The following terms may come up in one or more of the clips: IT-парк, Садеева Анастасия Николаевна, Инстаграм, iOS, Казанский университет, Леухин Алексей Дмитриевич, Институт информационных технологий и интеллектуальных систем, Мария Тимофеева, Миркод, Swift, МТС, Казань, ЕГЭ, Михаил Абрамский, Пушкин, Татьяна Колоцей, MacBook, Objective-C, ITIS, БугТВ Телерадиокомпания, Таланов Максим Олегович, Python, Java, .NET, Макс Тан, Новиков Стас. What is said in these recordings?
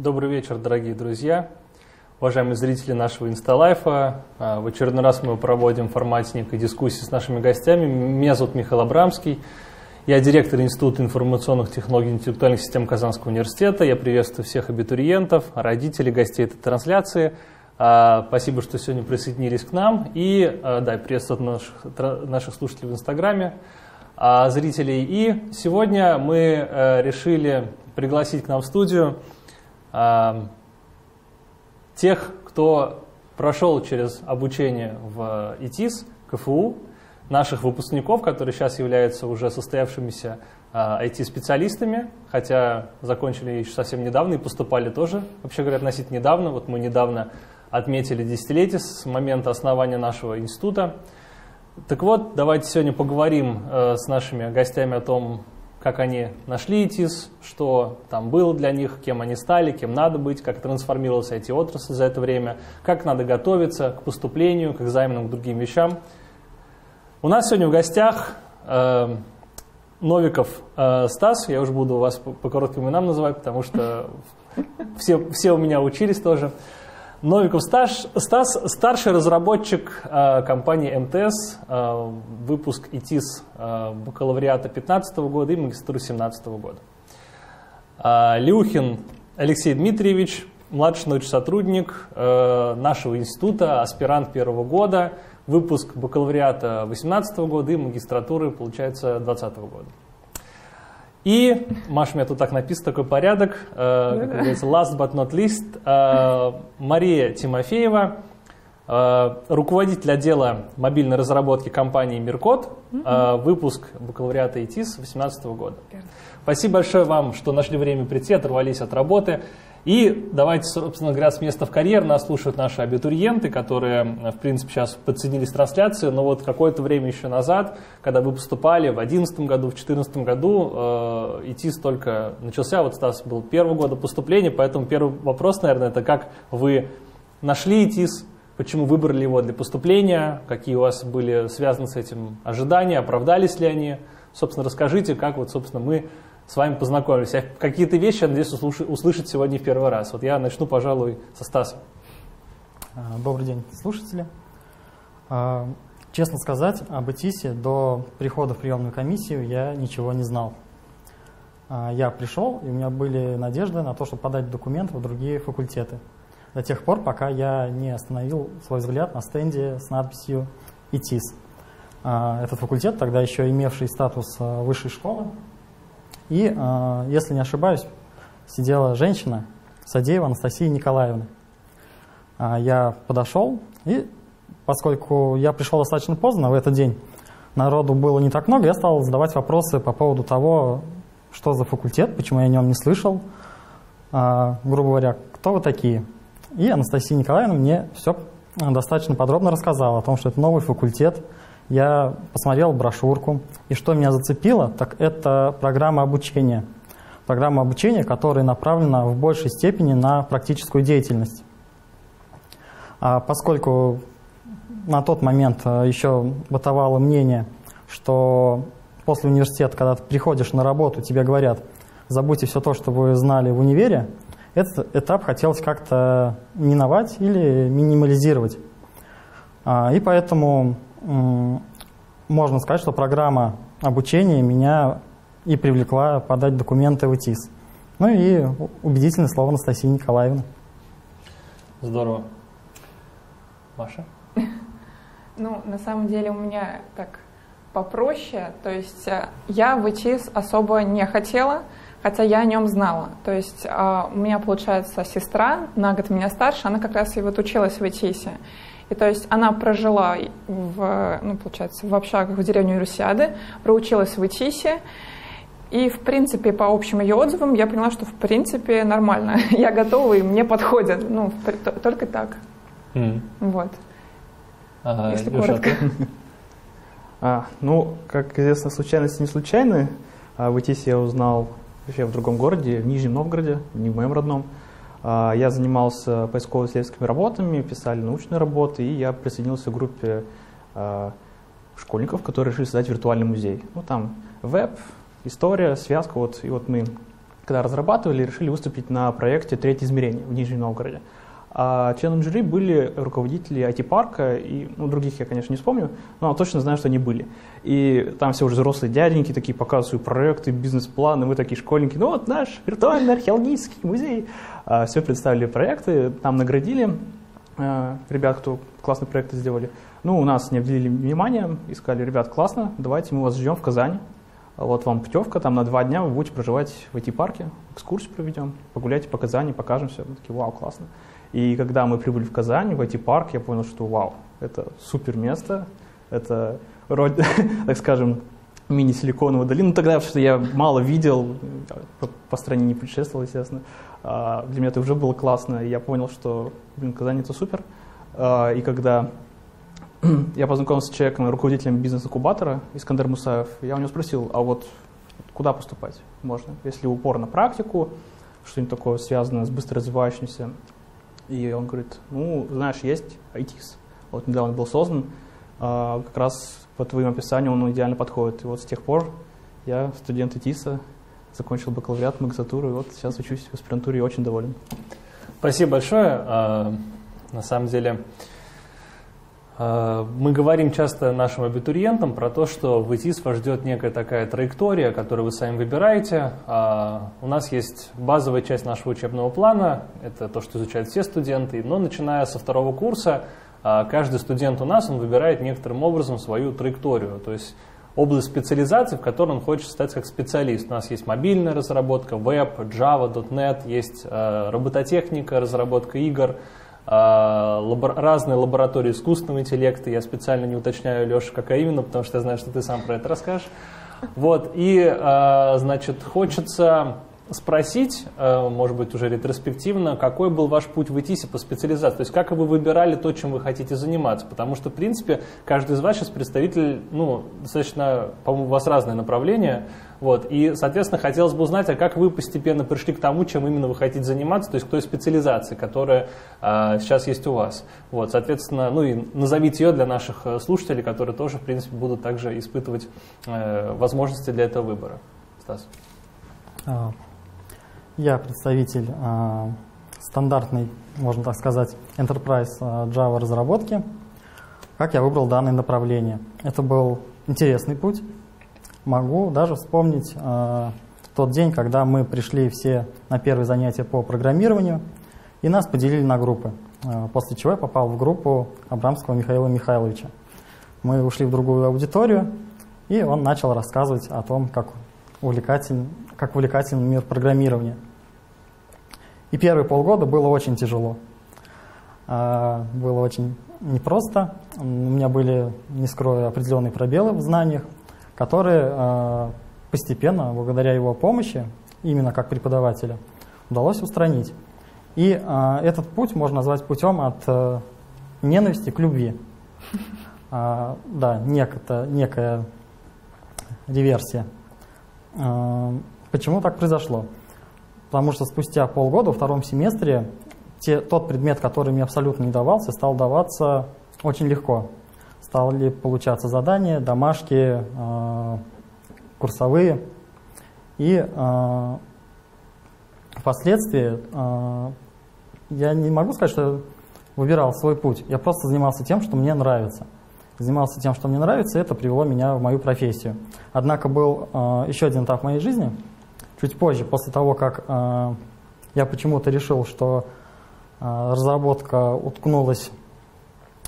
Добрый вечер, дорогие друзья, уважаемые зрители нашего Инсталайфа. В очередной раз мы проводим формат некой дискуссии с нашими гостями. Меня зовут Михаил Абрамский, я директор Института информационных технологий и интеллектуальных систем Казанского университета. Я приветствую всех абитуриентов, родителей, гостей этой трансляции. Спасибо, что сегодня присоединились к нам. И да, приветствую наших слушателей в Инстаграме, зрителей. И сегодня мы решили пригласить к нам в студию тех, кто прошел через обучение в ETS, КФУ, наших выпускников, которые сейчас являются уже состоявшимися IT-специалистами, хотя закончили еще совсем недавно и поступали тоже, вообще говоря, относительно недавно. Вот мы недавно отметили десятилетие с момента основания нашего института. Так вот, давайте сегодня поговорим с нашими гостями о том, как они нашли ETS, что там было для них, кем они стали, кем надо быть, как трансформировалась IT-отрасль за это время, как надо готовиться к поступлению, к экзаменам, к другим вещам. У нас сегодня в гостях Новиков Стас, я уже буду вас по коротким именам называть, потому что все у меня учились тоже. Новиков Стас – старший разработчик компании МТС, выпуск ETS бакалавриата 2015 года и магистратуры 2017 года. Леухин Алексей Дмитриевич, младший научный сотрудник нашего института, аспирант первого года, выпуск бакалавриата 2018 года и магистратуры, получается, 2020 года. И, Маша, у меня тут так написано, такой порядок, как говорится, last but not least, Мария Тимофеева, руководитель отдела мобильной разработки компании «Миркод», выпуск бакалавриата ETS 2018 года. Спасибо большое вам, что нашли время прийти, оторвались от работы. И давайте, собственно говоря, с места в карьер. Нас слушают наши абитуриенты, которые, в принципе, сейчас подсоединились к трансляции, но вот какое-то время еще назад, когда вы поступали в 2011 году, в 2014 году, ETS только начался, вот Стас был первого года поступления, поэтому первый вопрос, наверное, это как вы нашли ETS, почему выбрали его для поступления, какие у вас были связаны с этим ожидания, оправдались ли они. Собственно, расскажите, как вот, собственно, мы с вами познакомились. Какие-то вещи, я надеюсь, услышать сегодня в первый раз. Вот я начну, пожалуй, со Стаса. Добрый день, слушатели. Честно сказать, об ETS до прихода в приемную комиссию я ничего не знал. Я пришел, и у меня были надежды на то, чтобы подать документы в другие факультеты. До тех пор, пока я не остановил свой взгляд на стенде с надписью ETS. Этот факультет, тогда еще имевший статус высшей школы. И, если не ошибаюсь, сидела женщина, Садеева Анастасия Николаевна. Я подошел, и поскольку я пришел достаточно поздно в этот день, народу было не так много, я стал задавать вопросы по поводу того, что за факультет, почему я о нем не слышал, грубо говоря, кто вы такие. И Анастасия Николаевна мне все достаточно подробно рассказала о том, что это новый факультет. Я посмотрел брошюрку, и что меня зацепило, так это программа обучения. Программа обучения, которая направлена в большей степени на практическую деятельность. А поскольку на тот момент еще бытовало мнение, что после университета, когда ты приходишь на работу, тебе говорят, забудьте все то, что вы знали в универе, этот этап хотелось как-то миновать или минимализировать. И поэтому можно сказать, что программа обучения меня и привлекла подать документы в ETS. Ну и убедительное слово Анастасии Николаевны. Здорово. Маша? Ну, на самом деле у меня так попроще. То есть я в ETS особо не хотела, хотя я о нем знала. То есть у меня, получается, сестра, на год меня старше, она как раз и вот училась в ETS. И то есть она прожила в общагах в деревне Урусиады, проучилась в ETS. И, в принципе, по общим ее отзывам я поняла, что, в принципе, нормально. Я готова, и мне подходит. Ну, только так. Вот. Если коротко. Ну, как известно, случайности не случайны. В ETS я узнал вообще в другом городе, в Нижнем Новгороде, не в моем родном. Я занимался поисково-исследовательскими работами, писали научные работы, и я присоединился к группе школьников, которые решили создать виртуальный музей. Ну, там веб, история, связка, вот, и вот мы когда разрабатывали, решили выступить на проекте «Третье измерение» в Нижнем Новгороде. А членом жюри были руководители IT-парка и других я, конечно, не вспомню, но точно знаю, что они были. И там все уже взрослые дяденьки такие показывают проекты, бизнес-планы, мы такие школьники, ну вот наш виртуальный археологический музей. Все представили проекты, там наградили ребят, кто классные проекты сделали. Ну, у нас не обделили внимания, искали, ребят, классно, давайте мы вас ждем в Казани. Вот вам путевка, там на 2 дня вы будете проживать в IT-парке, экскурсию проведем, погуляйте по Казани, покажем все. Мы такие, вау, классно. И когда мы прибыли в Казань, в IT-парк, я понял, что вау, это супер место, это, так скажем, мини-силиконовая долина. Ну, тогда что я мало видел, по стране не путешествовал, естественно. Для меня это уже было классно, и я понял, что, блин, Казань — это супер. И когда я познакомился с человеком, руководителем бизнес-инкубатора, Искандер Мусаев, я у него спросил, а вот куда поступать можно, если упор на практику, что-нибудь такое связанное с быстро развивающимся. И он говорит, ну, знаешь, есть ITIS. Вот недавно был создан, как раз по твоему описанию он идеально подходит. И вот с тех пор я студент ITIS, закончил бакалавриат, магистратуру, и вот сейчас учусь в аспирантуре и очень доволен. Спасибо большое. На самом деле, мы говорим часто нашим абитуриентам про то, что в ITIS вас ждет некая такая траектория, которую вы сами выбираете. У нас есть базовая часть нашего учебного плана, это то, что изучают все студенты, но начиная со 2-го курса каждый студент у нас, он выбирает некоторым образом свою траекторию, то есть область специализации, в которой он хочет стать как специалист. У нас есть мобильная разработка, веб, Java, .NET, есть робототехника, разработка игр, разные лаборатории искусственного интеллекта. Я специально не уточняю, Леша, какая именно, потому что я знаю, что ты сам про это расскажешь. Вот. И, значит, хочется спросить, может быть, уже ретроспективно, какой был ваш путь в ITIS по специализации? То есть, как вы выбирали то, чем вы хотите заниматься? Потому что, в принципе, каждый из вас сейчас представитель, ну, достаточно, по-моему, у вас разные направления. Вот. И, соответственно, хотелось бы узнать, а как вы постепенно пришли к тому, чем именно вы хотите заниматься, то есть к той специализации, которая сейчас есть у вас. Вот. Соответственно, ну и назовите ее для наших слушателей, которые тоже, в принципе, будут также испытывать возможности для этого выбора. Стас. Я представитель стандартной, можно так сказать, enterprise Java разработки. Как я выбрал данное направление? Это был интересный путь. Могу даже вспомнить тот день, когда мы пришли все на первое занятие по программированию, и нас поделили на группы, после чего я попал в группу Абрамского Михаила Михайловича. Мы ушли в другую аудиторию, и он начал рассказывать о том, как увлекателен мир программирования. И первые полгода было очень тяжело. Было очень непросто. У меня были, не скрою, определенные пробелы в знаниях, которые постепенно, благодаря его помощи, именно как преподавателя, удалось устранить. И этот путь можно назвать путем от ненависти к любви. Да, некая реверсия. Почему так произошло? Потому что спустя полгода, во втором семестре, тот предмет, который мне абсолютно не давался, стал даваться очень легко. Стали получаться задания, домашки, курсовые. И впоследствии я не могу сказать, что выбирал свой путь. Я просто занимался тем, что мне нравится. Занимался тем, что мне нравится, и это привело меня в мою профессию. Однако был еще один этап моей жизни. Чуть позже, после того, как я почему-то решил, что разработка уткнулась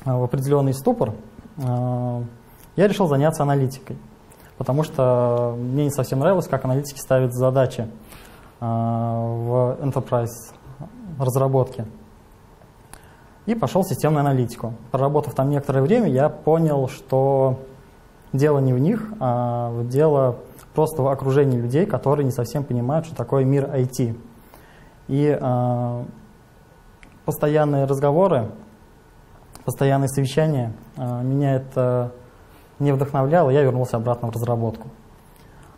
в определенный ступор, я решил заняться аналитикой, потому что мне не совсем нравилось, как аналитики ставят задачи в enterprise разработке. И пошел в системную аналитику. Проработав там некоторое время, я понял, что дело не в них, а дело просто в окружении людей, которые не совсем понимают, что такое мир IT. И постоянные разговоры, постоянные совещания, меня это не вдохновляло, я вернулся обратно в разработку.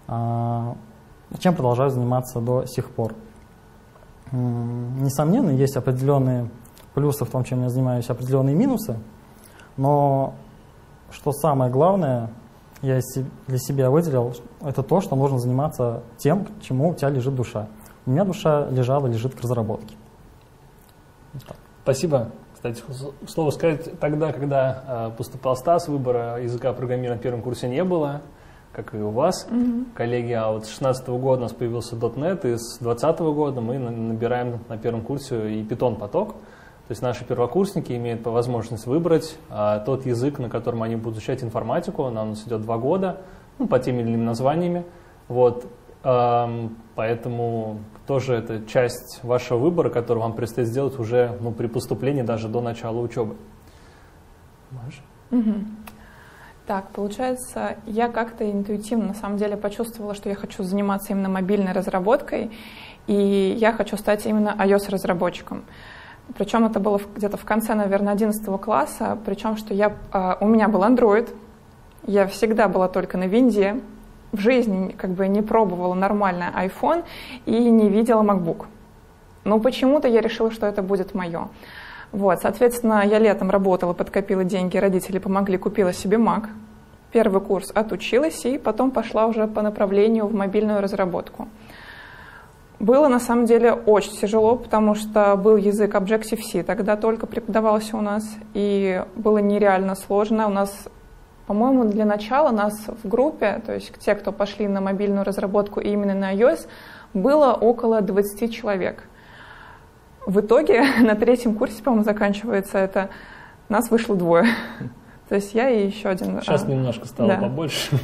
Чем продолжаю заниматься до сих пор. Несомненно, есть определенные плюсы в том, чем я занимаюсь, определенные минусы, но что самое главное, я для себя выделил, это то, что нужно заниматься тем, чему у тебя лежит душа. У меня душа лежала, лежит к разработке. Так. Спасибо. Кстати, слово сказать, тогда, когда поступал Стас, выбора языка программирования на первом курсе не было, как и у вас, коллеги. А вот с 2016 года у нас появился .NET, и с 2020 года мы набираем на первом курсе и Python поток. То есть наши первокурсники имеют возможность выбрать тот язык, на котором они будут изучать информатику. Она у нас идет 2 года, ну, по тем или иным названиями. Вот. Поэтому тоже это часть вашего выбора, который вам предстоит сделать уже, ну, при поступлении, даже до начала учебы. Так, получается, я как-то интуитивно, на самом деле, почувствовала, что я хочу заниматься именно мобильной разработкой, и я хочу стать именно iOS-разработчиком. Причем это было где-то в конце, наверное, 11 класса, причем что у меня был Android, я всегда была только на Винде, в жизни как бы не пробовала нормально iPhone и не видела MacBook. Но почему-то я решила, что это будет мое. Вот, соответственно, я летом работала, подкопила деньги, родители помогли, купила себе Mac. Первый курс отучилась и потом пошла уже по направлению в мобильную разработку. Было на самом деле очень тяжело, потому что был язык Objective-C, тогда только преподавался у нас, и было нереально сложно. У нас, по-моему, для начала нас в группе, то есть те, кто пошли на мобильную разработку и именно на iOS, было около 20 человек. В итоге на 3-м курсе, по-моему, заканчивается это, нас вышло 2. То есть я и еще один. Сейчас немножко стало побольше.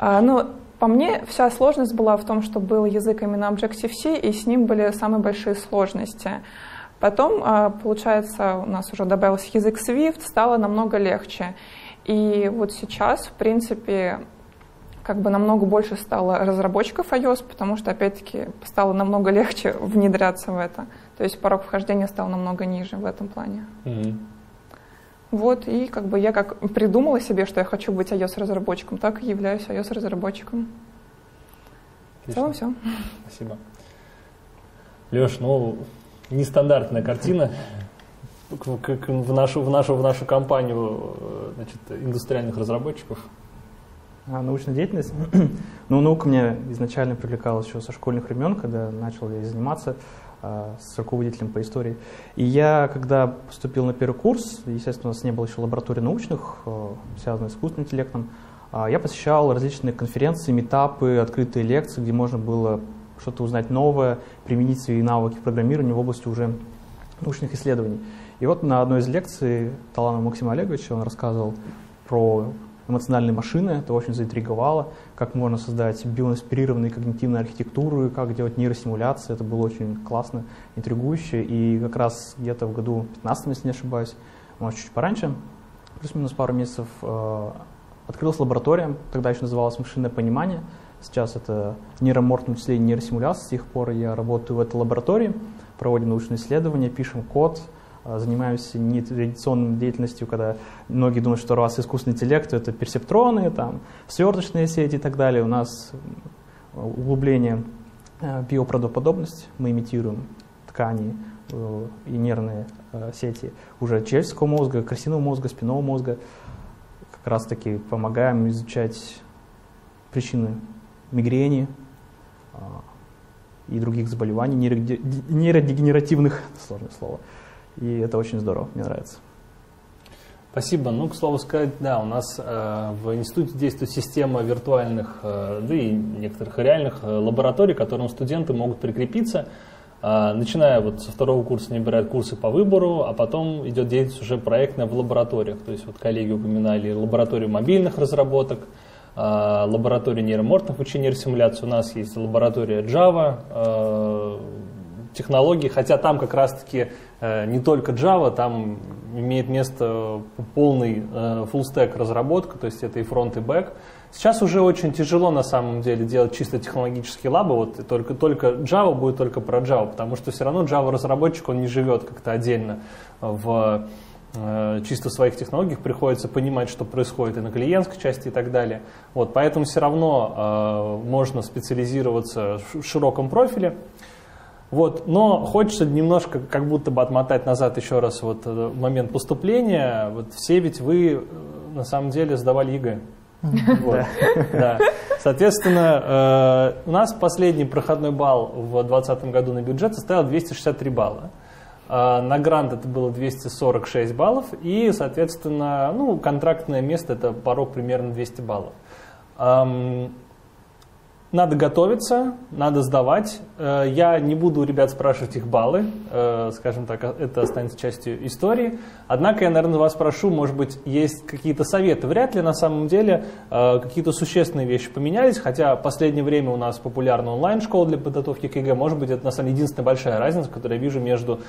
Ну, по мне, вся сложность была в том, что был язык именно Objective-C, и с ним были самые большие сложности. Потом, получается, у нас уже добавился язык Swift, стало намного легче. И вот сейчас, в принципе, как бы намного больше стало разработчиков iOS, потому что, опять-таки, стало намного легче внедряться в это. То есть порог вхождения стал намного ниже в этом плане. Вот, и как бы я как придумала себе, что я хочу быть iOS-разработчиком, так и являюсь iOS-разработчиком. В целом все. Спасибо. Леш, ну, нестандартная картина. Как в нашу компанию, значит, индустриальных разработчиков. Научная деятельность. Ну, наука меня изначально привлекала еще со школьных времен, когда начал я заниматься с руководителем по истории. И я, когда поступил на первый курс, естественно, у нас не было еще лабораторий научных, связанных с искусственным интеллектом, я посещал различные конференции, митапы, открытые лекции, где можно было что-то узнать новое, применить свои навыки программирования в области уже научных исследований. И вот на одной из лекций Таланова Максима Олеговича он рассказывал про эмоциональные машины, это очень заинтриговало, как можно создать биоинспирированные когнитивные архитектуры, как делать нейросимуляции, это было очень классно, интригующе, и как раз где-то в году 15, если не ошибаюсь, может, чуть пораньше, плюс-минус пару месяцев, открылась лаборатория, тогда еще называлась машинное понимание, сейчас это нейроморфное вычисление, нейросимуляция, с тех пор я работаю в этой лаборатории, проводим научные исследования, пишем код, занимаемся нетрадиционной деятельностью, когда многие думают, что раз искусственный интеллект — это персептроны, там, сверточные сети и так далее. У нас углубление биоправдоподобности, мы имитируем ткани и нервные сети уже человеческого мозга, крысиного мозга, спинного мозга. Как раз-таки помогаем изучать причины мигрени и других заболеваний, нейродегенеративных, сложное слово. И это очень здорово, мне нравится. Спасибо. Ну, к слову сказать, да, у нас в институте действует система виртуальных, да и некоторых реальных лабораторий, к которым студенты могут прикрепиться. Начиная вот со 2-го курса, они набирают курсы по выбору, а потом идет деятельность уже проектная в лабораториях. То есть вот коллеги упоминали лабораторию мобильных разработок, лабораторию нейроморфных вычислений, нейросимуляции. У нас есть лаборатория Java, технологии, хотя там как раз-таки не только Java, там имеет место полный full-stack разработка, то есть это и фронт, и бэк. Сейчас уже очень тяжело на самом деле делать чисто технологические лабы, вот только Java будет только про Java, потому что все равно Java-разработчик, он не живет как-то отдельно в чисто своих технологиях, приходится понимать, что происходит и на клиентской части и так далее. Вот, поэтому все равно можно специализироваться в широком профиле. Вот, но хочется немножко как будто бы отмотать назад еще раз вот момент поступления. Вот все ведь вы на самом деле сдавали ЕГЭ. Вот. Да. Соответственно, у нас последний проходной балл в 2020 году на бюджет составил 263 балла. На грант это было 246 баллов, и, соответственно, ну, контрактное место – это порог примерно 200 баллов. Надо готовиться, надо сдавать. Я не буду у ребят спрашивать их баллы, скажем так, это останется частью истории. Однако я, наверное, вас прошу, может быть, есть какие-то советы. Вряд ли на самом деле какие-то существенные вещи поменялись, хотя в последнее время у нас популярна онлайн-школа для подготовки к ЕГЭ. Может быть, это на самом деле единственная большая разница, которую я вижу между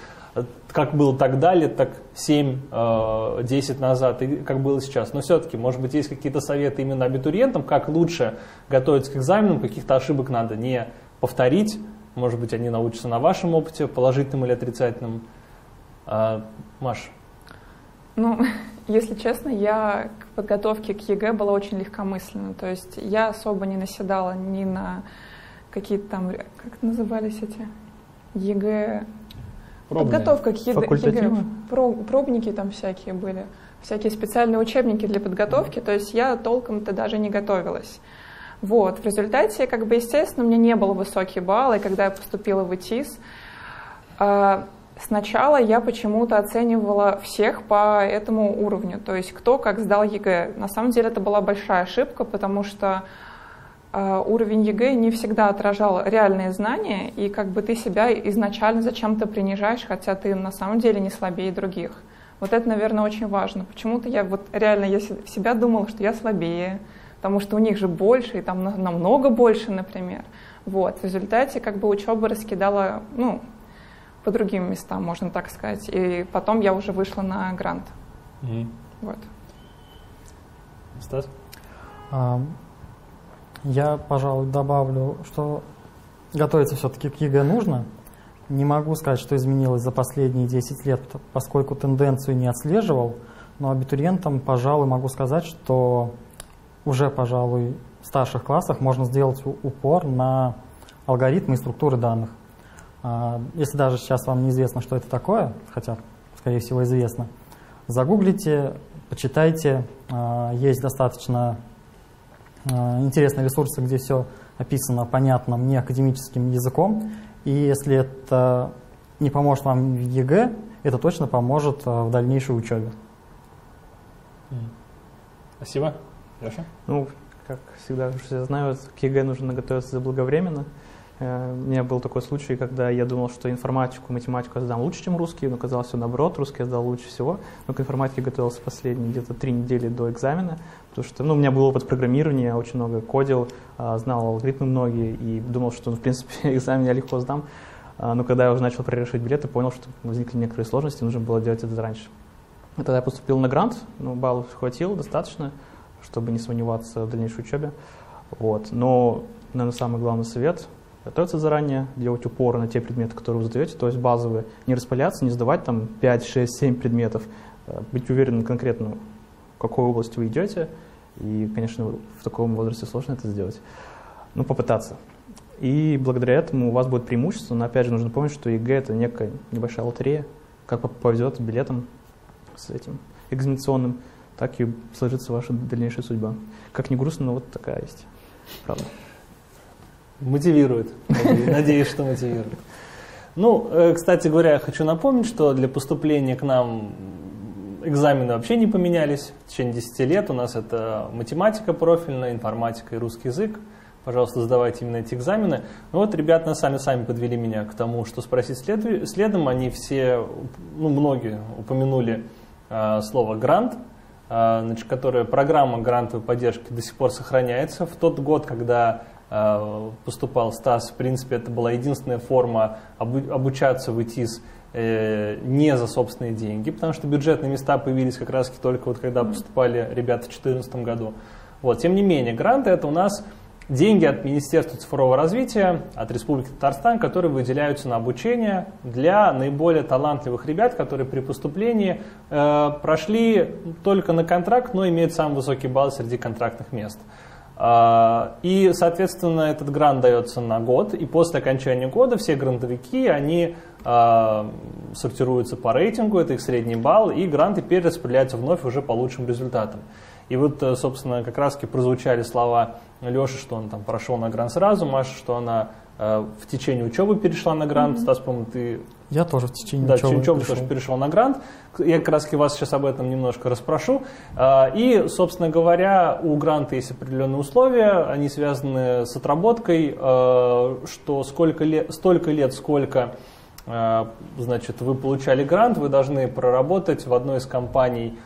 как было тогда, лет так 7-10 назад, и как было сейчас. Но все-таки, может быть, есть какие-то советы именно абитуриентам, как лучше готовиться к экзаменам, каких-то ошибок надо не повторить, может быть, они научатся на вашем опыте, положительном или отрицательном. Маш? Ну, если честно, я к подготовке к ЕГЭ была очень легкомысленна, то есть я особо не наседала ни на какие-то там, как это назывались эти, ЕГЭ... Пробные. Подготовка к ЕГЭ, пробники там всякие были, всякие специальные учебники для подготовки, то есть я толком-то даже не готовилась. Вот, в результате, как бы, естественно, у меня не было высоких баллов, и когда я поступила в ИТИС, сначала я почему-то оценивала всех по этому уровню, то есть кто как сдал ЕГЭ. На самом деле это была большая ошибка, потому что уровень ЕГЭ не всегда отражал реальные знания, и как бы ты себя изначально зачем-то принижаешь, хотя ты на самом деле не слабее других. Вот это, наверное, очень важно. Почему-то я вот реально я себя думала, что я слабее, потому что у них же больше, и там намного больше, например. Вот. В результате как бы учеба раскидала, ну, по другим местам, можно так сказать. И потом я уже вышла на грант. Вот. Стас? Я, пожалуй, добавлю, что готовиться все-таки к ЕГЭ нужно. Не могу сказать, что изменилось за последние 10 лет, поскольку тенденцию не отслеживал. Но абитуриентам, пожалуй, могу сказать, что... уже, пожалуй, в старших классах можно сделать упор на алгоритмы и структуры данных. Если даже сейчас вам неизвестно, что это такое, хотя, скорее всего, известно, загуглите, почитайте. Есть достаточно интересные ресурсы, где все описано понятным, неакадемическим языком. И если это не поможет вам в ЕГЭ, это точно поможет в дальнейшей учебе. Спасибо. Ну, как всегда, все знают, к ЕГЭ нужно готовиться заблаговременно. У меня был такой случай, когда я думал, что информатику, математику я сдам лучше, чем русский, но оказалось все наоборот, русский я сдал лучше всего. Но к информатике готовился последние где-то 3 недели до экзамена, потому что, ну, у меня был опыт программирования, я очень много кодил, знал алгоритмы многие и думал, что, ну, в принципе, экзамен я легко сдам. Но когда я уже начал перерешать билеты, понял, что возникли некоторые сложности, нужно было делать это заранее. Тогда я поступил на грант, ну, баллов хватило достаточно, чтобы не сомневаться в дальнейшей учебе. Вот. Но, наверное, самый главный совет – готовиться заранее, делать упор на те предметы, которые вы задаете, то есть базовые, не распыляться, не сдавать там 5, 6, 7 предметов, быть уверенным конкретно, в какую область вы идете, и, конечно, в таком возрасте сложно это сделать, но попытаться. И благодаря этому у вас будет преимущество, но, опять же, нужно помнить, что ЕГЭ – это некая небольшая лотерея, как повезет билетом с этим экзаменационным, так и сложится ваша дальнейшая судьба. Как ни грустно, но вот такая есть. Правда. Мотивирует. Надеюсь, что мотивирует. Ну, кстати говоря, я хочу напомнить, что для поступления к нам экзамены вообще не поменялись. В течение 10 лет у нас это математика профильная, информатика и русский язык. Пожалуйста, сдавайте именно эти экзамены. Ну вот, ребята, на сами подвели меня к тому, что спросить следом. Они все, ну, многие упомянули слово «грант», значит, которая программа грантовой поддержки до сих пор сохраняется. В тот год, когда поступал Стас, в принципе, это была единственная форма обучаться в ИТИС не за собственные деньги, потому что бюджетные места появились как раз только вот когда поступали ребята в 2014 году. Вот. Тем не менее, гранты – это у нас деньги от Министерства цифрового развития, от Республики Татарстан, которые выделяются на обучение для наиболее талантливых ребят, которые при поступлении прошли только на контракт, но имеют самый высокий балл среди контрактных мест. И, соответственно, этот грант дается на год, и после окончания года все грантовики, они сортируются по рейтингу, это их средний балл, и гранты перераспределяются вновь уже по лучшим результатам. И вот, собственно, как раз-таки прозвучали слова Леши, что он там прошел на грант сразу, Маша, что она в течение учебы перешла на грант. Стас, по-моему, ты... Я тоже в течение учебы тоже перешел на грант. Я как раз-таки вас сейчас об этом немножко расспрошу. И, собственно говоря, у гранта есть определенные условия, они связаны с отработкой, что столько лет, сколько... Значит, вы получали грант, вы должны проработать в одной из компаний,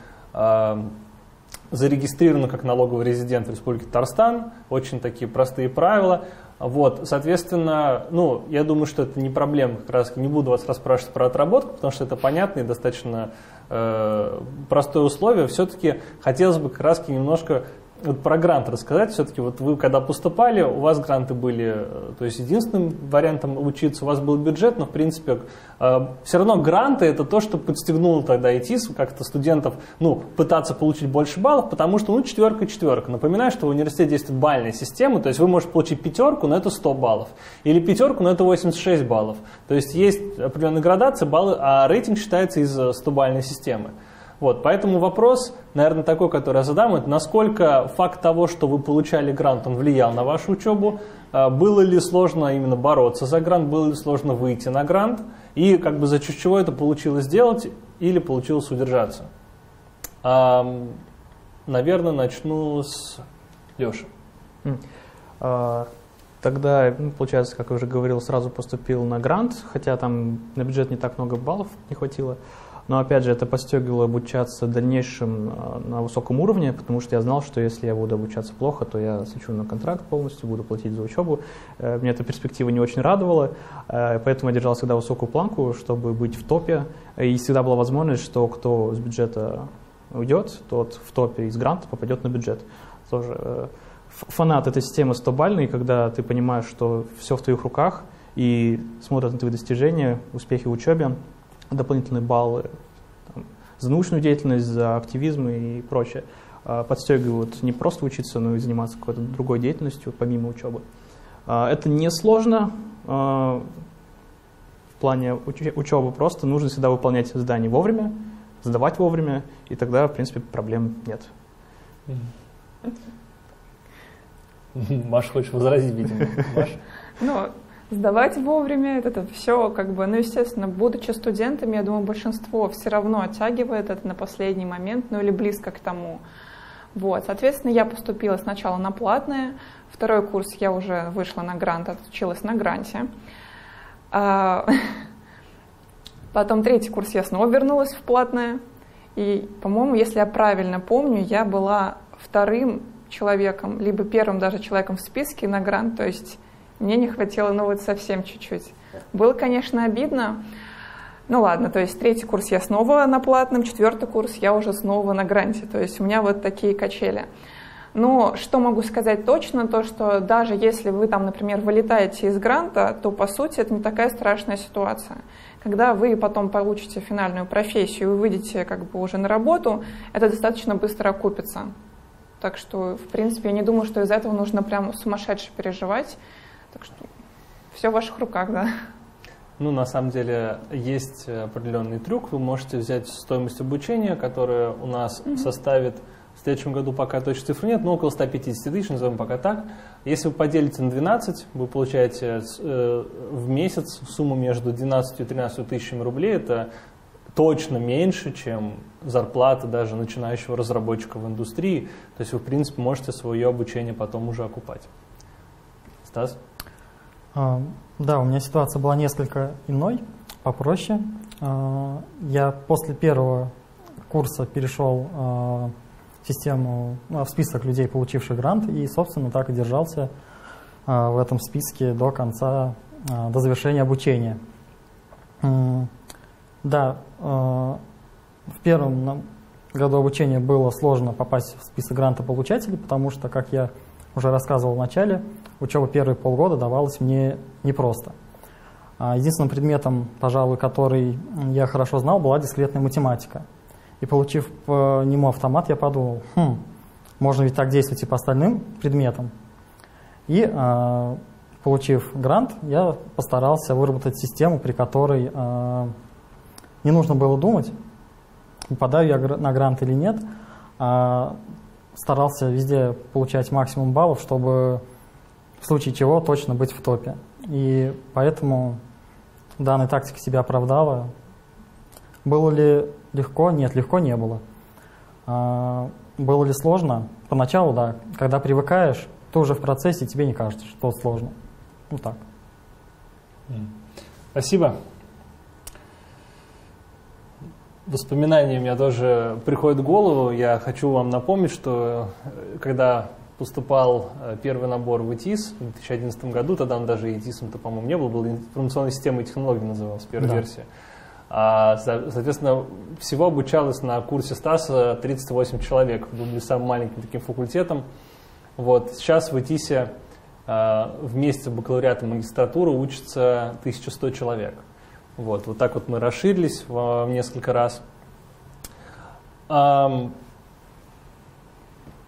зарегистрировано как налоговый резидент в Республике Татарстан. Очень такие простые правила. Вот, соответственно, ну, я думаю, что это не проблема. Как раз не буду вас расспрашивать про отработку, потому что это понятно и достаточно простое условие. Все-таки хотелось бы как раз немножко вот про грант рассказать. Все-таки вот вы когда поступали, у вас гранты были, то есть единственным вариантом учиться, у вас был бюджет, но в принципе все равно гранты — это то, что подстегнуло тогда ИТИС как-то студентов, ну, пытаться получить больше баллов, потому что, ну, четверка. Напоминаю, что в университете действует бальная система, то есть вы можете получить пятерку, но это 100 баллов, или пятерку, но это 86 баллов. То есть есть определенная градация, баллы, а рейтинг считается из 100-бальной системы. Вот, поэтому вопрос, наверное, такой, который я задам, это насколько факт того, что вы получали грант, он влиял на вашу учебу, было ли сложно именно бороться за грант, было ли сложно выйти на грант, и как бы за счет чего это получилось сделать или получилось удержаться. Наверное, начну с Леши. Тогда, получается, как я уже говорил, сразу поступил на грант, хотя там на бюджет не так много баллов не хватило. Но, опять же, это подстегивало обучаться в дальнейшем на высоком уровне, потому что я знал, что если я буду обучаться плохо, то я свечу на контракт полностью, буду платить за учебу. Меня эта перспектива не очень радовала, поэтому я держал всегда высокую планку, чтобы быть в топе. И всегда была возможность, что кто с бюджета уйдет, тот в топе из гранта попадет на бюджет. Тоже фанат этой системы 100-бальной, когда ты понимаешь, что все в твоих руках, и смотрят на твои достижения, успехи в учебе, дополнительные баллы там, за научную деятельность, за активизм и прочее, подстегивают не просто учиться, но и заниматься какой-то другой деятельностью, помимо учебы. Это не сложно в плане учебы, просто нужно всегда выполнять задания вовремя, сдавать вовремя, и тогда, в принципе, проблем нет. Маша, хочешь возразить, видимо? Маша? Сдавать вовремя, это все как бы, ну, естественно, будучи студентами, я думаю, большинство все равно оттягивает это на последний момент, ну, или близко к тому. Вот, соответственно, я поступила сначала на платное, второй курс я уже вышла на грант, отучилась на гранте. Потом третий курс я снова вернулась в платное, и, по-моему, если я правильно помню, я была вторым человеком, либо первым даже человеком в списке на грант, то есть... Мне не хватило, ну, вот совсем чуть-чуть. Было, конечно, обидно. Ну, ладно, то есть третий курс я снова на платном, четвертый курс я уже снова на гранте. То есть у меня вот такие качели. Но что могу сказать точно, то что даже если вы там, например, вылетаете из гранта, то, по сути, это не такая страшная ситуация. Когда вы потом получите финальную профессию и выйдете как бы уже на работу, это достаточно быстро окупится. Так что, в принципе, я не думаю, что из этого нужно прям сумасшедше переживать. Так что все в ваших руках, да. Ну, на самом деле, есть определенный трюк. Вы можете взять стоимость обучения, которая у нас составит в следующем году, пока точно цифры нет, но около 150 тысяч, назовем пока так. Если вы поделите на 12, вы получаете в месяц сумму между 12 и 13 тысячами рублей. Это точно меньше, чем зарплата даже начинающего разработчика в индустрии. То есть вы, в принципе, можете свое обучение потом уже окупать. Стас? Да, у меня ситуация была несколько иной, попроще. Я после первого курса перешел в систему, в список людей, получивших грант, и, собственно, так и держался в этом списке до конца, до завершения обучения. Да, в первом году обучения было сложно попасть в список грантополучателей, потому что, как я уже рассказывал в начале, учеба первые полгода давалась мне непросто. Единственным предметом, пожалуй, который я хорошо знал, была дискретная математика. И, получив по нему автомат, я подумал, можно ведь так действовать и по остальным предметам. И, получив грант, я постарался выработать систему, при которой не нужно было думать, попадаю я на грант или нет. старался везде получать максимум баллов, чтобы в случае чего точно быть в топе. И поэтому данная тактика себя оправдала. Было ли легко? Нет, легко не было. Было ли сложно? Поначалу, да. Когда привыкаешь, ты уже в процессе, тебе не кажется, что сложно. Вот так. Спасибо. Воспоминания у меня тоже приходят в голову. Я хочу вам напомнить, что когда поступал первый набор в ETS в 2011 году, тогда он даже ETS-то, по-моему, не был, была информационная система и технологии называлась, первая версия. Соответственно, всего обучалось на курсе Стаса 38 человек. Мы были самым маленьким таким факультетом. Вот. Сейчас в ETS вместе с бакалавриатом магистратуры учатся 1100 человек. Вот, вот так вот мы расширились в несколько раз.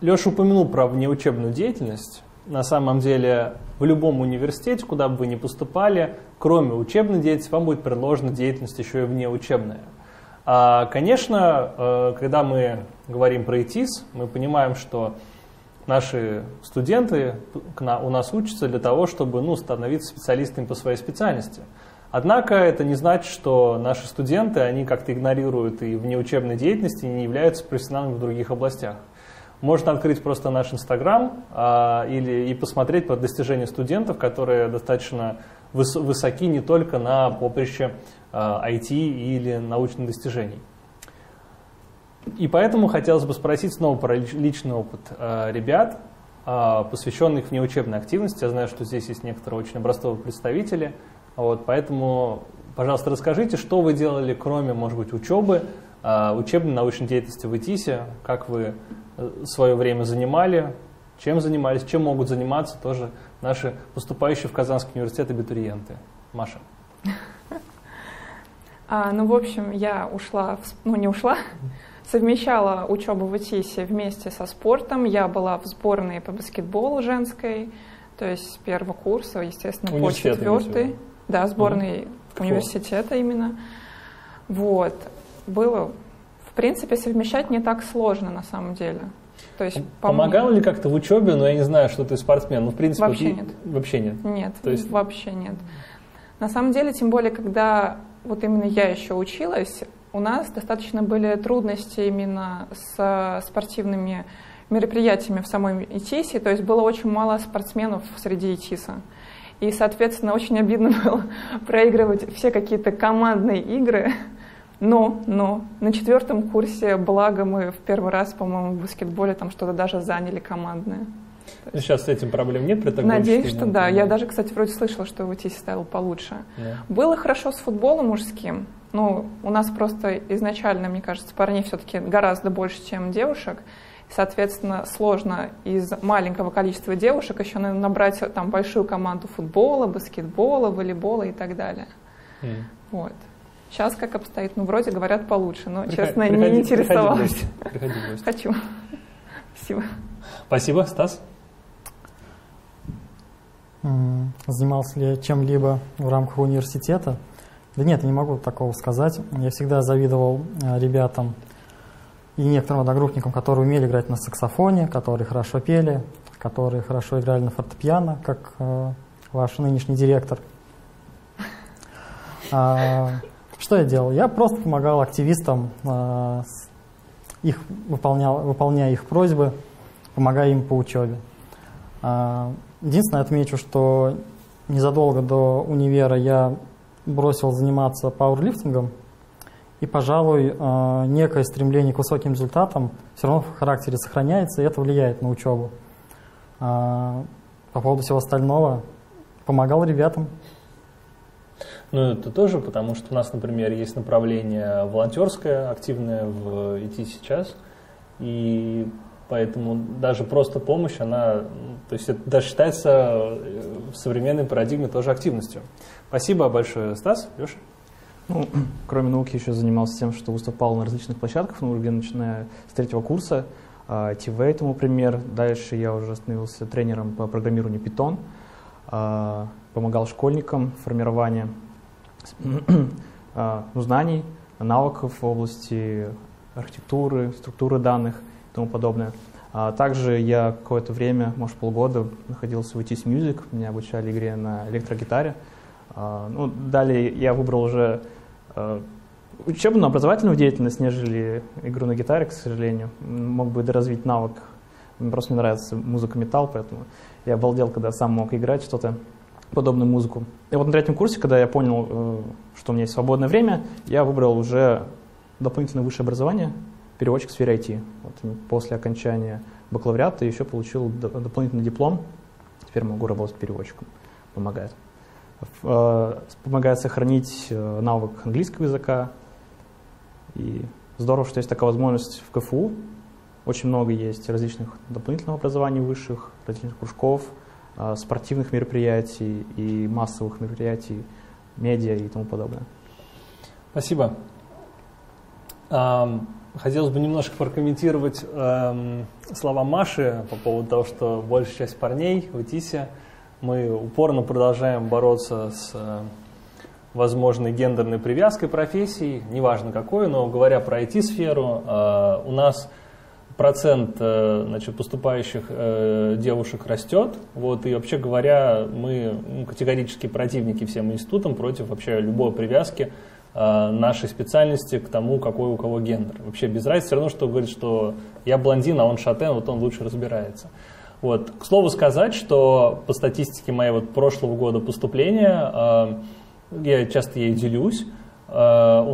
Леша упомянул про внеучебную деятельность. На самом деле, в любом университете, куда бы вы ни поступали, кроме учебной деятельности, вам будет предложена деятельность еще и внеучебная. Конечно, когда мы говорим про ETS, мы понимаем, что наши студенты у нас учатся для того, чтобы, ну, становиться специалистами по своей специальности. Однако это не значит, что наши студенты, они как-то игнорируют и внеучебной деятельности, и не являются профессионалами в других областях. Можно открыть просто наш Инстаграм и посмотреть про достижения студентов, которые достаточно высоки не только на поприще IT или научных достижений. И поэтому хотелось бы спросить снова про личный опыт ребят, посвященных внеучебной активности. Я знаю, что здесь есть некоторые очень образцовые представители. Вот, поэтому, пожалуйста, расскажите, что вы делали, кроме, может быть, учебы, учебной научной деятельности в ETS, как вы свое время занимали, чем занимались, чем могут заниматься тоже наши поступающие в Казанский университет абитуриенты. Маша. Ну, в общем, я ушла, ну, не ушла, совмещала учебу в ETS вместе со спортом. Я была в сборной по баскетболу женской, то есть с первого курса, естественно, по четвертый. Да, сборной университета именно. Вот. Было, в принципе, совмещать не так сложно на самом деле. То есть, помогало ли как-то в учебе, но я не знаю, что ты спортсмен. Ну, в принципе, вообще нет. Вообще нет? Нет, то есть... вообще нет. На самом деле, тем более, когда вот именно я еще училась, у нас достаточно были трудности именно с спортивными мероприятиями в самой ETS, то есть было очень мало спортсменов среди ETS. И, соответственно, очень обидно было проигрывать все какие-то командные игры. Но на четвертом курсе, благо, мы в первый раз, по-моему, в баскетболе там что-то даже заняли командное. Сейчас с этим проблем нет? Надеюсь, что да. Я даже, кстати, вроде слышала, что в ETS стало получше. Было хорошо с футболом мужским. Ну, у нас просто изначально, мне кажется, парней все-таки гораздо больше, чем девушек. Соответственно, сложно из маленького количества девушек еще набрать там большую команду футбола, баскетбола, волейбола и так далее. Вот. Сейчас как обстоит? Ну, вроде говорят получше, но, честно, не интересовалась. Приходи в гости. Хочу. Спасибо. Спасибо. Стас? Занимался ли чем-либо в рамках университета? Да нет, не могу такого сказать. Я всегда завидовал ребятам и некоторым одногруппникам, которые умели играть на саксофоне, которые хорошо пели, которые хорошо играли на фортепиано, как ваш нынешний директор. Что я делал? Я просто помогал активистам, выполняя их просьбы, помогая им по учебе. Единственное, отмечу, что незадолго до универа я бросил заниматься пауэрлифтингом, и, пожалуй, некое стремление к высоким результатам все равно в характере сохраняется, и это влияет на учебу. По поводу всего остального, помогал ребятам. Ну, это тоже, потому что у нас, например, есть направление волонтерское, активное в ETS сейчас, и поэтому даже просто помощь, она, то есть это даже считается в современной парадигме тоже активностью. Спасибо большое, Стас, Леша. Ну, кроме науки, еще занимался тем, что выступал на различных площадках, ну, где начиная с третьего курса, ТВ этому пример. Дальше я уже становился тренером по программированию Python, помогал школьникам в формировании знаний, навыков в области архитектуры, структуры данных и тому подобное. Также я какое-то время, может полгода, находился в ETS Music, меня обучали игре на электрогитаре. Ну, далее я выбрал уже учебно-образовательную деятельность, нежели игру на гитаре, к сожалению. Мог бы доразвить навык. Мне просто не нравится музыка металл, поэтому я обалдел, когда сам мог играть что-то, подобную музыку. И вот на третьем курсе, когда я понял, что у меня есть свободное время, я выбрал уже дополнительное высшее образование, переводчик в сфере IT. Вот после окончания бакалавриата еще получил дополнительный диплом. Теперь могу работать переводчиком. Помогает. Помогает сохранить навык английского языка. И здорово, что есть такая возможность в КФУ. Очень много есть различных дополнительных образований высших, различных кружков, спортивных мероприятий и массовых мероприятий, медиа и тому подобное. Спасибо. Хотелось бы немножко прокомментировать слова Маши по поводу того, что большая часть парней в ИТИСе. Мы упорно продолжаем бороться с возможной гендерной привязкой профессий, неважно какой, но говоря про IT-сферу, у нас процент поступающих девушек растет. Вот, и вообще говоря, мы категорически противники всем институтам против вообще любой привязки нашей специальности к тому, какой у кого гендер. Вообще без разницы, все равно, что говорит, что я блондин, а он шатен, вот он лучше разбирается. Вот. К слову сказать, что по статистике моей прошлого года поступления, я часто ей делюсь, у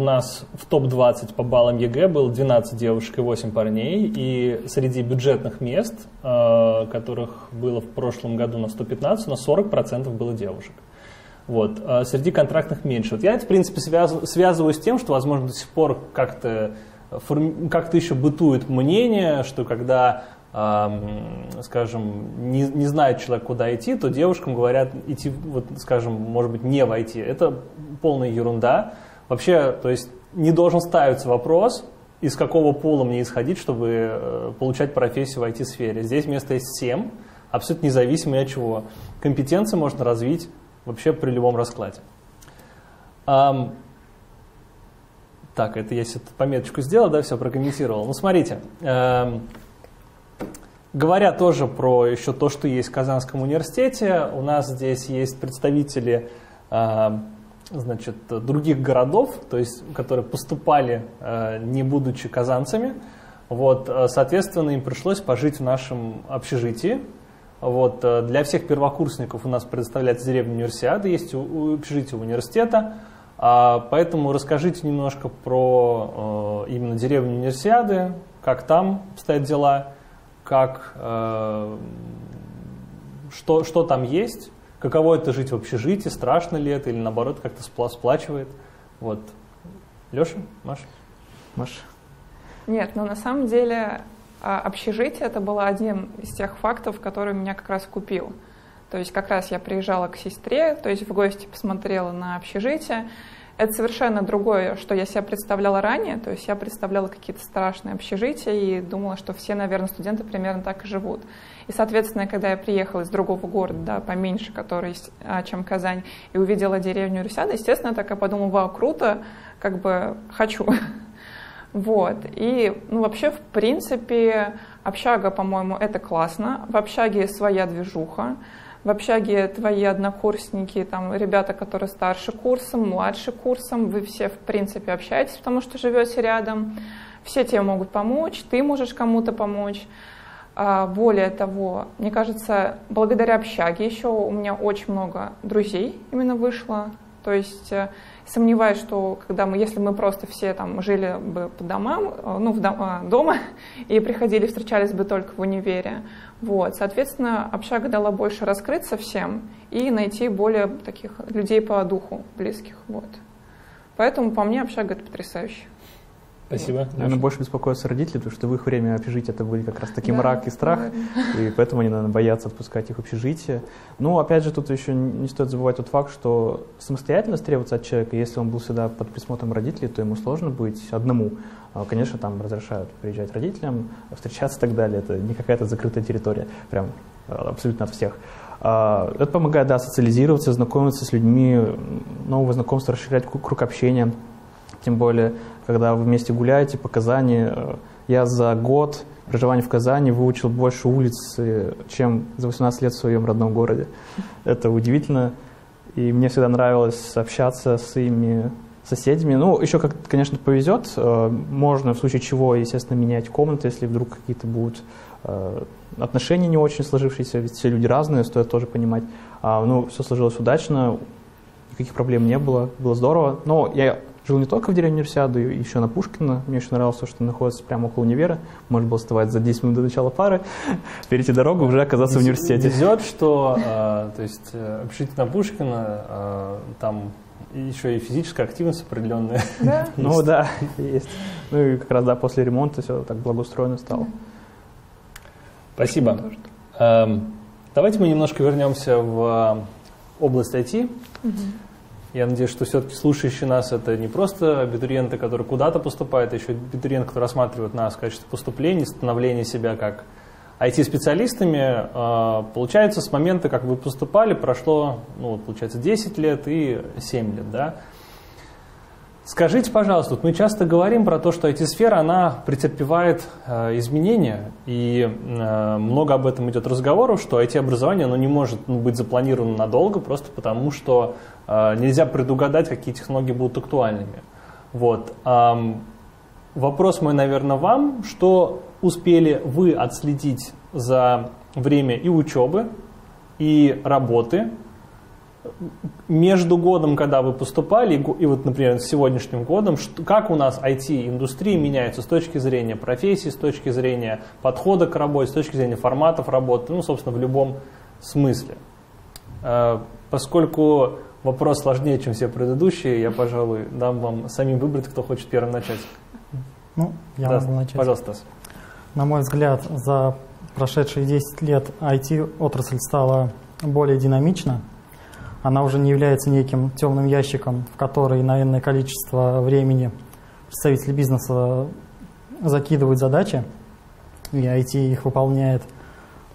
нас в топ-20 по баллам ЕГЭ было 12 девушек и 8 парней, и среди бюджетных мест, которых было в прошлом году на 115, на 40% было девушек. Вот. А среди контрактных меньше. Вот я это, в принципе, связываю с тем, что, возможно, до сих пор как-то еще бытует мнение, что когда, скажем, не знает человек, куда идти, то девушкам говорят идти, скажем, может быть, не в IT. Это полная ерунда. Вообще, то есть не должен ставиться вопрос, из какого пола мне исходить, чтобы получать профессию в IT-сфере. Здесь место есть всем, абсолютно независимо от чего. Компетенции можно развить вообще при любом раскладе. Так, это я себе пометочку сделал, да, все прокомментировал. Ну, смотрите, говоря тоже про еще то, что есть в Казанском университете, у нас здесь есть представители других городов, то есть, которые поступали, не будучи казанцами. Вот, соответственно, им пришлось пожить в нашем общежитии. Вот, для всех первокурсников у нас предоставляется деревня универсиады, есть общежитие университета, поэтому расскажите немножко про именно деревню универсиады, как там стоят дела, что там есть, каково это жить в общежитии, страшно ли это или наоборот как-то сплачивает. Вот. Леша, Маша? Маша? Нет, ну на самом деле... Общежитие — это был один из тех фактов, который меня как раз купил. То есть как раз я приезжала к сестре, то есть в гости посмотрела на общежитие. Это совершенно другое, что я себя представляла ранее. То есть я представляла какие-то страшные общежития и думала, что все, наверное, студенты примерно так и живут. И, соответственно, когда я приехала из другого города, да, поменьше, который, чем Казань, и увидела деревню Урюсяда, естественно, я так и подумала: вау, круто, как бы хочу. Вот. И ну, вообще, в принципе, общага, по-моему, это классно. В общаге своя движуха, в общаге твои однокурсники, там, ребята, которые старше курсом, младше курсом, вы все, в принципе, общаетесь, потому что живете рядом, все тебе могут помочь, ты можешь кому-то помочь. Более того, мне кажется, благодаря общаге еще у меня очень много друзей именно вышло, то есть... Сомневаюсь, что если мы просто все там жили бы по домам, дома и приходили, встречались бы только в универе. Вот. Соответственно, общага дала больше раскрыться всем и найти более таких людей по духу близких. Вот. Поэтому, по мне, общага — это потрясающе. Спасибо. Вот. Наверное, больше беспокоятся родители, потому что в их время общежития это были как раз таки мрак и страх, и поэтому они, наверное, боятся отпускать их в общежитие. Но, опять же, тут еще не стоит забывать тот факт, что самостоятельность требуется от человека. Если он был всегда под присмотром родителей, то ему сложно быть одному. Конечно, там разрешают приезжать родителям, встречаться и так далее. Это не какая-то закрытая территория, прям абсолютно от всех. Это помогает, да, социализироваться, знакомиться с людьми, новые знакомства, расширять круг общения. Тем более, когда вы вместе гуляете по Казани, Я за год проживания в Казани выучил больше улиц, чем за 18 лет в своем родном городе. Это удивительно. И мне всегда нравилось общаться с своими соседями. Ну, еще как-то, конечно, повезет. Можно в случае чего, естественно, менять комнаты, если вдруг какие-то будут отношения не очень сложившиеся, ведь все люди разные, стоит тоже понимать. Ну, все сложилось удачно, никаких проблем не было, было здорово. Но я жил не только в деревне Универсиаду, еще на Пушкина. Мне еще нравилось то, что находится прямо около универа. Можно было вставать за 10 минут до начала пары, перейти дорогу, уже оказаться в университете. Везет, что общежитие на Пушкина, там еще и физическая активность определенная. Ну да, есть. Ну и как раз, да, после ремонта все так благоустроено стало. Спасибо. Давайте мы немножко вернемся в область IT. Я надеюсь, что все-таки слушающие нас это не просто абитуриенты, которые куда-то поступают, а еще абитуриенты, которые рассматривают нас в качестве поступления, становления себя как IT-специалистами. Получается, с момента, как вы поступали, прошло, ну, получается, 10 лет и 7 лет, да? Скажите, пожалуйста, вот мы часто говорим про то, что IT-сфера, она претерпевает изменения, и много об этом идет разговоров, что IT-образование, оно не может быть запланировано надолго, просто потому что нельзя предугадать, какие технологии будут актуальными. Вот. Вопрос мой, наверное, вам, что успели вы отследить за время и учебы, и работы, между годом, когда вы поступали, и вот, например, с сегодняшним годом, как у нас IT-индустрия меняется с точки зрения профессии, с точки зрения подхода к работе, с точки зрения форматов работы, ну, собственно, в любом смысле. Поскольку вопрос сложнее, чем все предыдущие, я, пожалуй, дам вам самим выбрать, кто хочет первым начать. Ну, я могу начать. Пожалуйста, Стас. На мой взгляд, за прошедшие 10 лет IT-отрасль стала более динамична. Она уже не является неким темным ящиком, в который на энное количество времени представители бизнеса закидывают задачи, и IT их выполняет,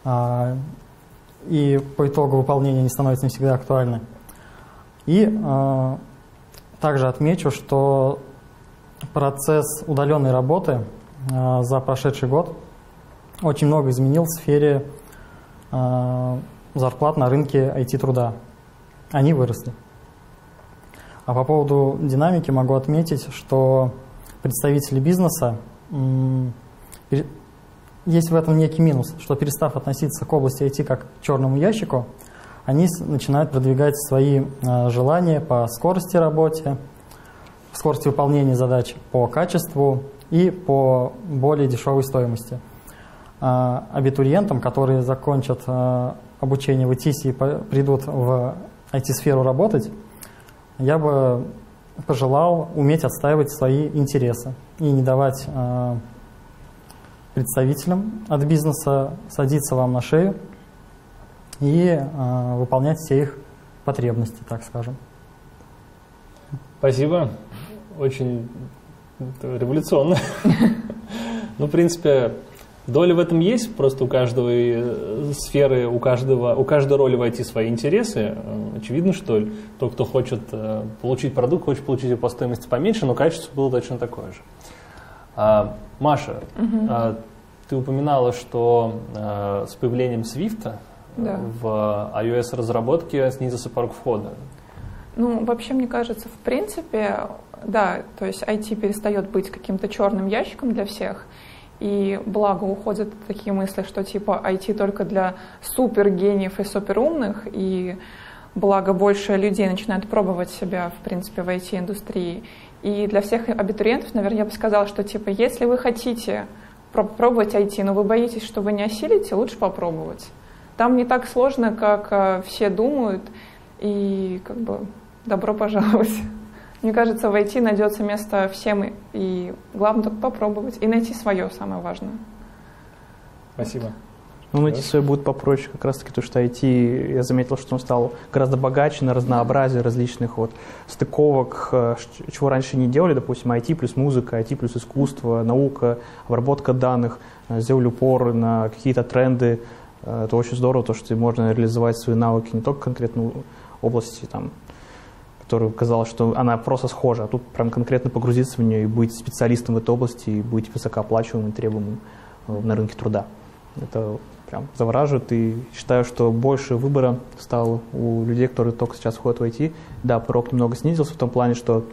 и по итогу выполнения они становятся не всегда актуальны. И также отмечу, что процесс удаленной работы за прошедший год очень много изменил в сфере зарплат на рынке IT-труда. Они выросли. А по поводу динамики могу отметить, что представители бизнеса, есть в этом некий минус, что, перестав относиться к области IT как к черному ящику, они начинают продвигать свои желания по скорости работы, скорости выполнения задач, по качеству и по более дешевой стоимости. Абитуриентам, которые закончат обучение в ИТИСе и придут в IT-сферу работать, я бы пожелал уметь отстаивать свои интересы и не давать представителям от бизнеса садиться вам на шею и выполнять все их потребности, так скажем. Спасибо. Очень революционно. Ну, в принципе, доля в этом есть, просто у каждой сферы, у каждой роли в IT свои интересы. Очевидно, что тот, кто хочет получить продукт, хочет получить его по стоимости поменьше, но качество было точно такое же. Маша, ты упоминала, что с появлением Свифта в iOS-разработке снизился порог входа. Ну, вообще, мне кажется, в принципе, да, то есть IT перестает быть каким-то черным ящиком для всех. И благо уходят такие мысли, что типа IT только для супергениев и суперумных, и благо больше людей начинают пробовать себя, в принципе, в IT-индустрии. И для всех абитуриентов, наверное, я бы сказала, что типа если вы хотите пробовать IT, но вы боитесь, что вы не осилите, лучше попробовать. Там не так сложно, как все думают, и как бы добро пожаловать. Мне кажется, в IT найдется место всем, и главное только попробовать, и найти свое, самое важное. Спасибо. Ну, найти свое будет попроще, как раз таки, то, что IT, я заметил, что он стал гораздо богаче на разнообразие различных вот стыковок, чего раньше не делали, допустим, IT плюс музыка, IT плюс искусство, наука, обработка данных, сделали упор на какие-то тренды. Это очень здорово, то, что можно реализовать свои навыки не только конкретно в области, там, которая казалось, что она просто схожа, а тут прям конкретно погрузиться в нее и быть специалистом в этой области, и быть высокооплачиваемым и требуемым на рынке труда. Это прям завораживает, и считаю, что больше выбора стало у людей, которые только сейчас входят в IT. Да, порог немного снизился в том плане, что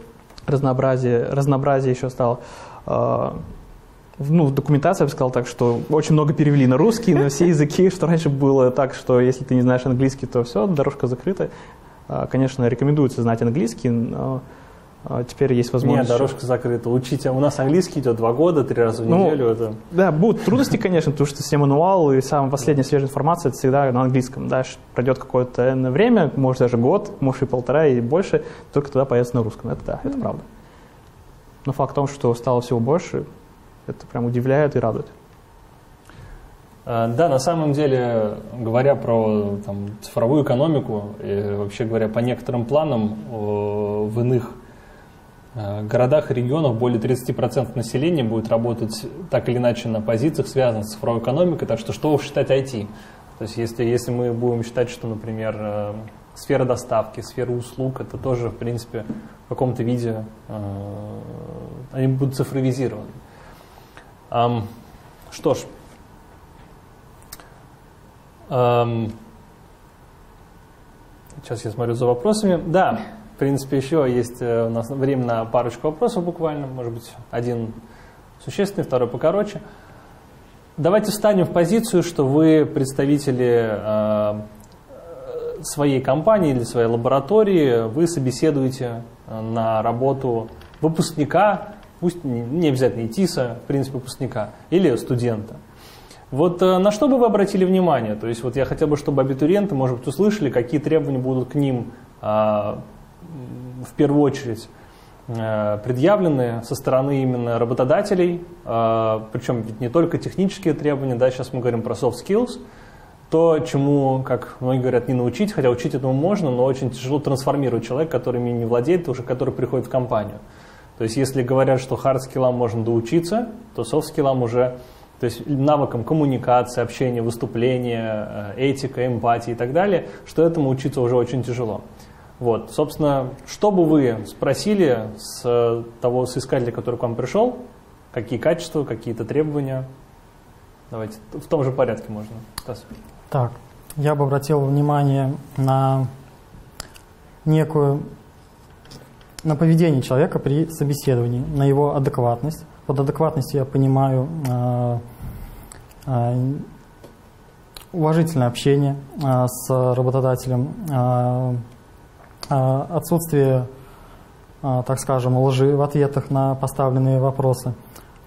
разнообразие еще стало... Ну, в документации я бы сказал так, что очень много перевели на русский, на все языки, что раньше было так, что если ты не знаешь английский, то все, дорожка закрыта. Конечно, рекомендуется знать английский, но теперь есть возможность... Нет, дорожка закрыта. Учить. У нас английский идет 2 года, 3 раза в неделю. Это... Да, будут трудности, конечно, потому что все мануалы и самая последняя свежая информация это всегда на английском. Дальше пройдет какое-то время, может даже год, может и 1,5 и больше, только тогда появится на русском. Это да, это правда. Но факт в том, что стало всего больше, это прям удивляет и радует. Да, на самом деле, говоря про там, цифровую экономику, и вообще говоря, по некоторым планам в иных городах и регионах более 30% населения будет работать так или иначе на позициях, связанных с цифровой экономикой, так что уж считать IT? То есть если мы будем считать, что, например, сфера доставки, сфера услуг, это тоже, в принципе, в каком-то виде они будут цифровизированы. Что ж, сейчас я смотрю за вопросами. Да, в принципе, еще есть у нас время на парочку вопросов буквально. Может быть, один существенный, второй покороче. Давайте встанем в позицию, что вы представители своей компании или своей лаборатории, вы собеседуете на работу выпускника, пусть не обязательно ИТИСа, в принципе, выпускника, или студента. Вот на что бы вы обратили внимание? То есть вот я хотел бы, чтобы абитуриенты, может быть, услышали, какие требования будут к ним в первую очередь предъявлены со стороны именно работодателей, причем ведь не только технические требования, да, сейчас мы говорим про soft skills, то, чему, как многие говорят, не научить, хотя учить этому можно, но очень тяжело трансформировать человека, который ими не владеет, уже который приходит в компанию. То есть если говорят, что хард-скиллам можно доучиться, то софт-скиллам уже, то есть навыкам коммуникации, общения, выступления, этика, эмпатии и так далее, что этому учиться уже очень тяжело. Вот, собственно, что бы вы спросили с того соискателя, который к вам пришел, какие качества, какие-то требования? Давайте в том же порядке можно. Так, я бы обратил внимание на поведение человека при собеседовании, на его адекватность. Под адекватностью я понимаю уважительное общение с работодателем, отсутствие, так скажем, лжи в ответах на поставленные вопросы.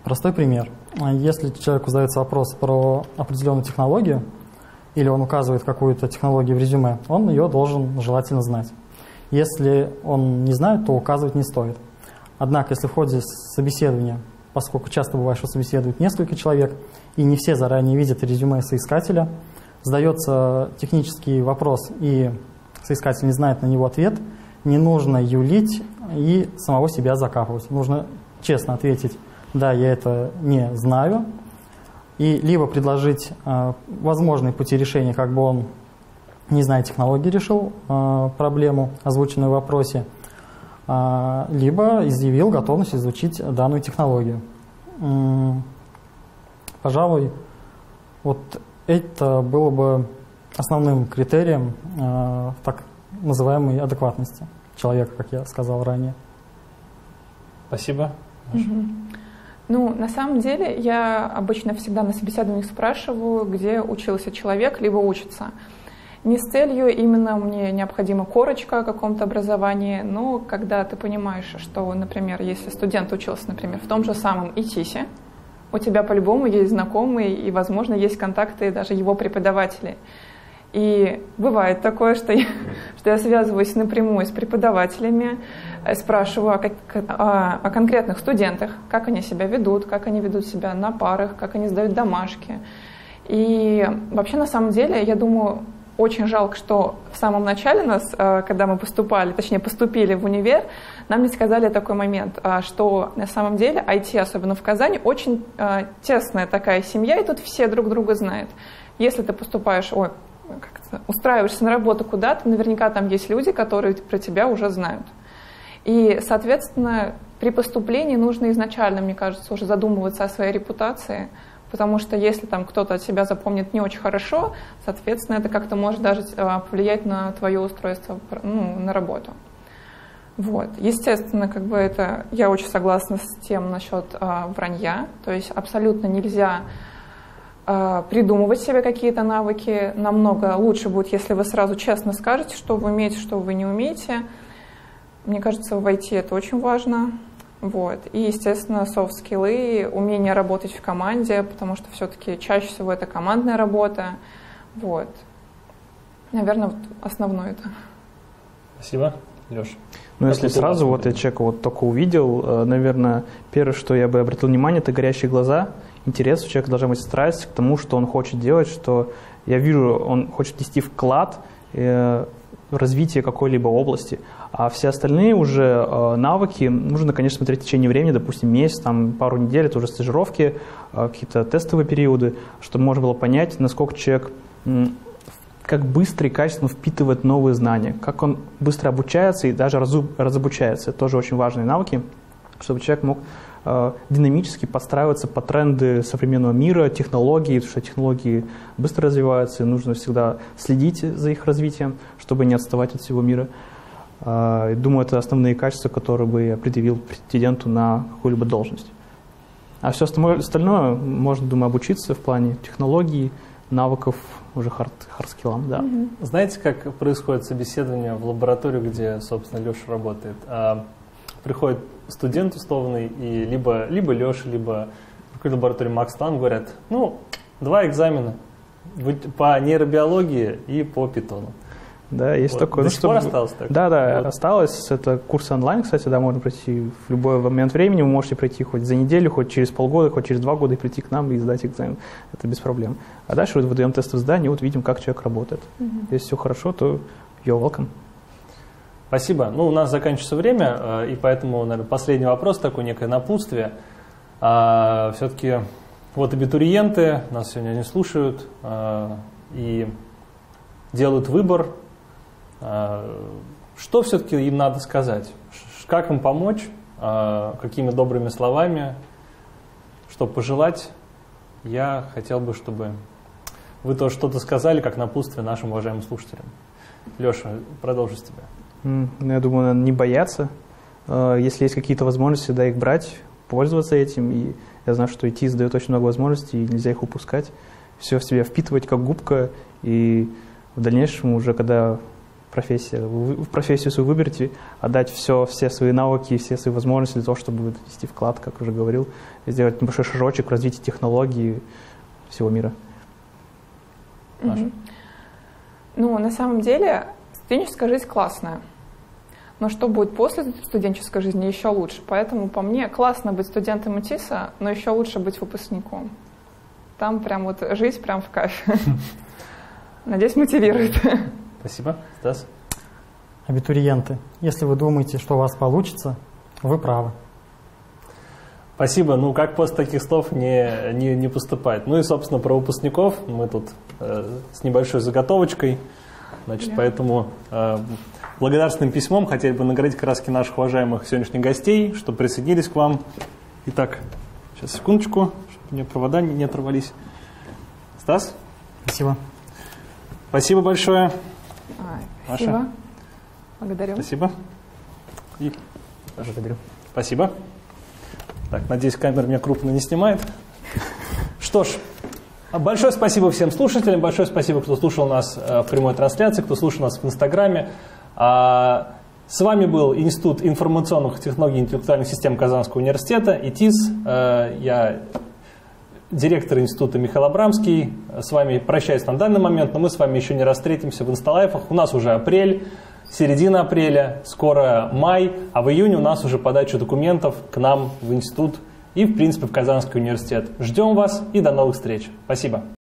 Простой пример. Если человеку задается вопрос про определенную технологию, или он указывает какую-то технологию в резюме, он ее должен желательно знать. Если он не знает, то указывать не стоит. Однако, если в ходе собеседования, поскольку часто бывает, что собеседует несколько человек, и не все заранее видят резюме соискателя, задается технический вопрос, и соискатель не знает на него ответ, не нужно юлить и самого себя закапывать. Нужно честно ответить: «Да, я это не знаю», и либо предложить возможные пути решения, как бы он, не зная технологии, решил проблему, озвученную в вопросе, либо изъявил готовность изучить данную технологию. Пожалуй, вот это было бы основным критерием так называемой адекватности человека, как я сказал ранее. Спасибо. Ну, на самом деле, я обычно всегда на собеседованиях спрашиваю, где учился человек, либо учится. Не с целью, именно мне необходима корочка о каком-то образовании, но когда ты понимаешь, что, например, если студент учился, например, в том же самом ИТИСе, у тебя по-любому есть знакомые и, возможно, есть контакты даже его преподавателей. И бывает такое, что я связываюсь напрямую с преподавателями, спрашиваю о конкретных студентах, как они себя ведут, как они ведут себя на парах, как они сдают домашки. И вообще, на самом деле, я думаю, очень жалко, что в самом начале нас, когда мы поступили в универ, нам не сказали такой момент, что на самом деле IT, особенно в Казани, очень тесная такая семья, и тут все друг друга знают. Если ты устраиваешься на работу куда-то, наверняка там есть люди, которые про тебя уже знают. И, соответственно, при поступлении нужно изначально, мне кажется, уже задумываться о своей репутации, потому что если там кто-то от себя запомнит не очень хорошо, соответственно, это как-то может даже повлиять на твое устройство, ну, на работу. Вот. Естественно, как бы это, я очень согласна с тем насчет вранья, то есть абсолютно нельзя придумывать себе какие-то навыки, намного лучше будет, если вы сразу честно скажете, что вы умеете, что вы не умеете. Мне кажется, в IT это очень важно. Вот. И, естественно, софт-скиллы, умение работать в команде, потому что все-таки чаще всего это командная работа. Вот. Наверное, вот основное это. Спасибо. Леша. Ну, если сразу, вот я человека вот только увидел, наверное, первое, что я бы обратил внимание, это горящие глаза, интерес у человека должна быть страсть к тому, что он хочет делать, что я вижу, он хочет нести вклад в развитие какой-либо области, а все остальные уже навыки нужно, конечно, смотреть в течение времени, допустим, месяц, там, пару недель, это уже стажировки, какие-то тестовые периоды, чтобы можно было понять, насколько человек... как быстро и качественно впитывает новые знания, как он быстро обучается и даже разобучается. Это тоже очень важные навыки, чтобы человек мог динамически подстраиваться по тренды современного мира, технологий, потому что технологии быстро развиваются, и нужно всегда следить за их развитием, чтобы не отставать от всего мира. Думаю, это основные качества, которые бы я предъявил претенденту на какую-либо должность. А все остальное можно, думаю, обучиться в плане технологий, навыков, уже хардскиллам, да. Знаете, как происходит собеседование в лабораторию, где, собственно, Леша работает? Приходит студент условный, и либо Леша, либо в какой-то лаборатории Макс Тан говорят, ну, два экзамена по нейробиологии и по питону. Да, есть вот. Такое. До сих пор осталось такое? Да, вот. Осталось. Это курсы онлайн, кстати, да, можно пройти в любой момент времени. Вы можете пройти хоть за неделю, хоть через полгода, хоть через 2 года и прийти к нам и сдать экзамен. Это без проблем. А дальше вот выдаем тест в здании, вот видим, как человек работает. Если все хорошо, то you're welcome. Спасибо. Ну, у нас заканчивается время, и поэтому, наверное, последний вопрос, такое некое напутствие. Все-таки вот абитуриенты, нас сегодня они слушают и делают выбор. Что все-таки им надо сказать? Как им помочь? Какими добрыми словами? Что пожелать? Я хотел бы, чтобы вы тоже что-то сказали, как напутствие нашим уважаемым слушателям. Леша, продолжу с тебя. Я думаю, надо не бояться. Если есть какие-то возможности, да, их брать, пользоваться этим. И я знаю, что IT дает очень много возможностей, и нельзя их упускать. Все в себя впитывать, как губка. И в дальнейшем уже, когда... профессию свою выберете, отдать все свои навыки, все свои возможности для того, чтобы внести вклад, как уже говорил, сделать небольшой шажочек в развитии технологий всего мира. Ну, на самом деле, студенческая жизнь классная. Но что будет после студенческой жизни, еще лучше. Поэтому, по мне, классно быть студентом МТИСа, но еще лучше быть выпускником. Там прям вот жизнь прям в кайф. Надеюсь, мотивирует. Спасибо. Стас? Абитуриенты, если вы думаете, что у вас получится, вы правы. Спасибо. Ну, как после таких слов не поступать? Ну и, собственно, про выпускников. Мы тут с небольшой заготовочкой. Значит, поэтому благодарственным письмом хотели бы наградить краски наших уважаемых сегодняшних гостей, что присоединились к вам. Итак, сейчас секундочку, чтобы у меня провода не оторвались. Стас? Спасибо. Спасибо большое. Спасибо. Маша. Благодарю. Спасибо. И... Благодарю. Спасибо. Так, надеюсь, камера меня крупно не снимает. Что ж, большое спасибо всем слушателям, большое спасибо, кто слушал нас в прямой трансляции, кто слушал нас в Инстаграме. С вами был Институт информационных технологий и интеллектуальных систем Казанского университета, ИТИС. Я директор института Михаил Абрамский. С вами прощаюсь на данный момент, но мы с вами еще не раз встретимся в инсталайфах. У нас уже апрель, середина апреля, скоро май, а в июне у нас уже подача документов к нам в институт и, в принципе, в Казанский университет. Ждем вас и до новых встреч. Спасибо.